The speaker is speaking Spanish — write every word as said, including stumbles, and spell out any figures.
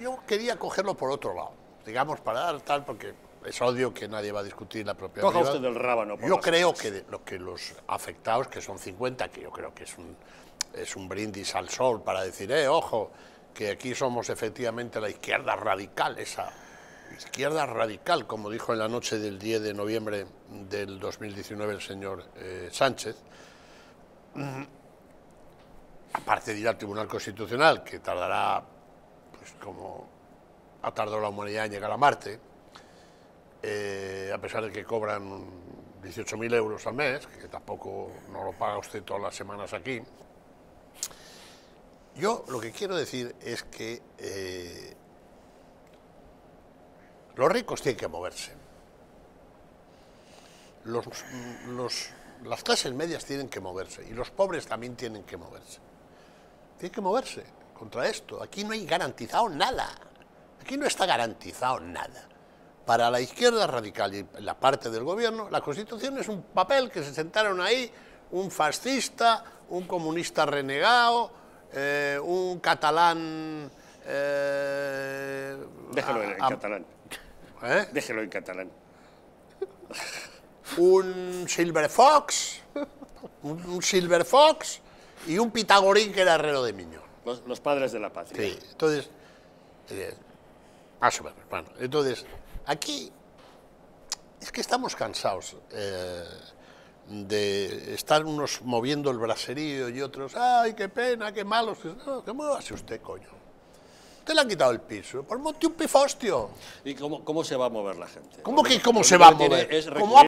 Yo quería cogerlo por otro lado, digamos, para dar tal, porque es obvio que nadie va a discutir la propiedad privada. Coja usted del rábano. Yo creo que, de, lo que los afectados, que son cincuenta, que yo creo que es un, es un brindis al sol para decir, eh, ojo, que aquí somos efectivamente la izquierda radical, esa izquierda radical, como dijo en la noche del diez de noviembre del dos mil diecinueve el señor eh, Sánchez. Aparte de ir al Tribunal Constitucional, que tardará, pues como ha tardado la humanidad en llegar a Marte, eh, a pesar de que cobran dieciocho mil euros al mes, que tampoco no lo paga usted todas las semanas aquí. Yo lo que quiero decir es que eh, los ricos tienen que moverse, los, los, las clases medias tienen que moverse y los pobres también tienen que moverse. Tienen que moverse contra esto. Aquí no hay garantizado nada, aquí no está garantizado nada. Para la izquierda radical y la parte del gobierno, la Constitución es un papel que se sentaron ahí un fascista, un comunista renegado, Eh, un catalán... Eh, Déjelo en a, catalán. ¿Eh? Déjelo en catalán. Un Silver Fox, un, un Silver Fox y un pitagorín que era Herrero de Miñón. Los, los padres de la patria. Sí, entonces... Eh, más o menos, bueno, entonces, aquí es que estamos cansados. Eh, de estar unos moviendo el braserío y otros, ¡ay, qué pena, qué malos! No, ¿qué muevase usted, coño? Usted le han quitado el piso, por monte un pifostio. ¿Y cómo, cómo se va a mover la gente? ¿Cómo que cómo se va a mover?